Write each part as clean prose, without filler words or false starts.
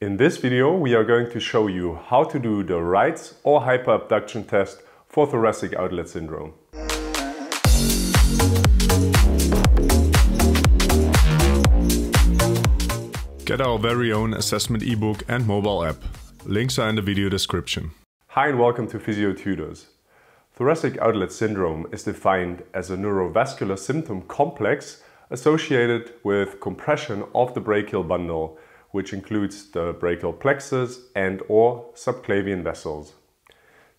In this video we are going to show you how to do the Wright's or hyperabduction test for thoracic outlet syndrome. Get our very own assessment ebook and mobile app. Links are in the video description. Hi and welcome to Physiotutors. Thoracic outlet syndrome is defined as a neurovascular symptom complex associated with compression of the brachial bundle, which includes the brachial plexus and/or subclavian vessels.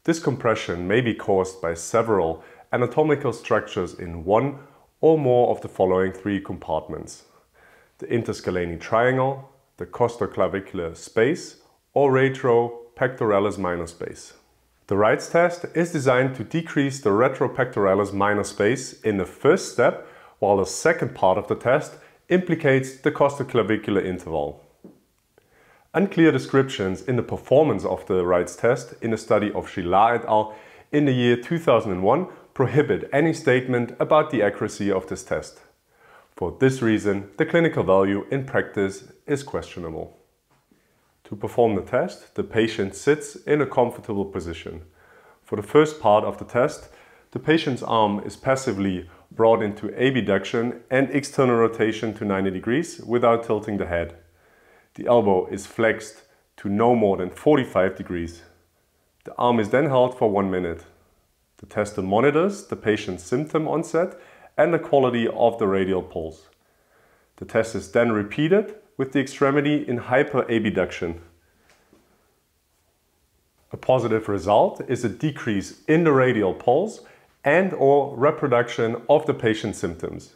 This compression may be caused by several anatomical structures in one or more of the following three compartments: the interscalene triangle, the costoclavicular space, or retropectoralis minor space. The Wright's test is designed to decrease the retropectoralis minor space in the first step, while the second part of the test implicates the costoclavicular interval. Unclear descriptions in the performance of the Wright's test in a study of Gillard et al. In the year 2001 prohibit any statement about the accuracy of this test. For this reason, the clinical value in practice is questionable. To perform the test, the patient sits in a comfortable position. For the first part of the test, the patient's arm is passively brought into abduction and external rotation to 90 degrees without tilting the head. The elbow is flexed to no more than 45 degrees. The arm is then held for 1 minute. The tester monitors the patient's symptom onset and the quality of the radial pulse. The test is then repeated with the extremity in hyperabduction. A positive result is a decrease in the radial pulse and/or reproduction of the patient's symptoms.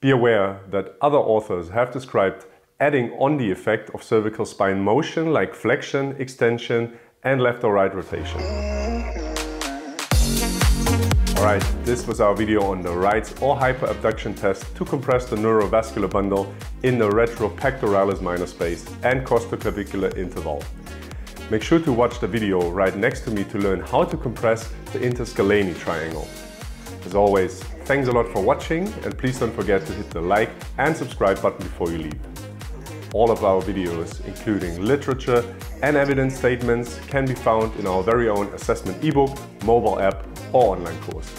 Be aware that other authors have described adding on the effect of cervical spine motion like flexion, extension, and left or right rotation. Alright, this was our video on the Wright's or hyperabduction test to compress the neurovascular bundle in the retropectoralis minor space and costoclavicular interval. Make sure to watch the video right next to me to learn how to compress the interscalene triangle. As always, thanks a lot for watching, and please don't forget to hit the like and subscribe button before you leave. All of our videos, including literature and evidence statements, can be found in our very own assessment ebook, mobile app or online course.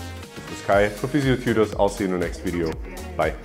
This is Kai for Physiotutors. I'll see you in the next video. Bye.